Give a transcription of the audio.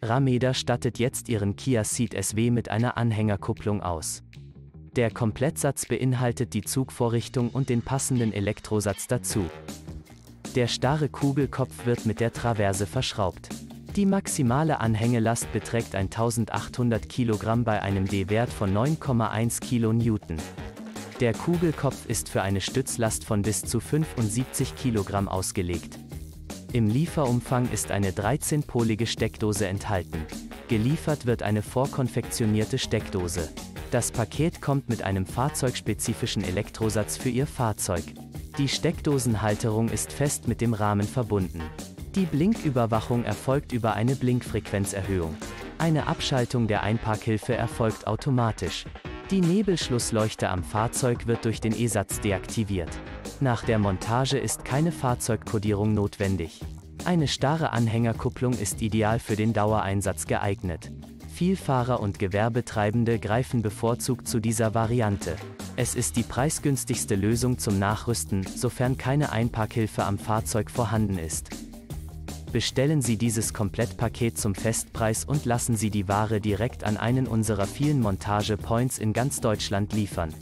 Rameder stattet jetzt ihren Kia Ceed SW mit einer Anhängerkupplung aus. Der Komplettsatz beinhaltet die Zugvorrichtung und den passenden Elektrosatz dazu. Der starre Kugelkopf wird mit der Traverse verschraubt. Die maximale Anhängelast beträgt 1800 Kilogramm bei einem D-Wert von 9,1 Kilonewton. Der Kugelkopf ist für eine Stützlast von bis zu 75 Kilogramm ausgelegt. Im Lieferumfang ist eine 13-polige Steckdose enthalten. Geliefert wird eine vorkonfektionierte Steckdose. Das Paket kommt mit einem fahrzeugspezifischen Elektrosatz für Ihr Fahrzeug. Die Steckdosenhalterung ist fest mit dem Rahmen verbunden. Die Blinküberwachung erfolgt über eine Blinkfrequenzerhöhung. Eine Abschaltung der Einparkhilfe erfolgt automatisch. Die Nebelschlussleuchte am Fahrzeug wird durch den E-Satz deaktiviert. Nach der Montage ist keine Fahrzeugkodierung notwendig. Eine starre Anhängerkupplung ist ideal für den Dauereinsatz geeignet. Vielfahrer und Gewerbetreibende greifen bevorzugt zu dieser Variante. Es ist die preisgünstigste Lösung zum Nachrüsten, sofern keine Einparkhilfe am Fahrzeug vorhanden ist. Bestellen Sie dieses Komplettpaket zum Festpreis und lassen Sie die Ware direkt an einen unserer vielen Montage-Points in ganz Deutschland liefern.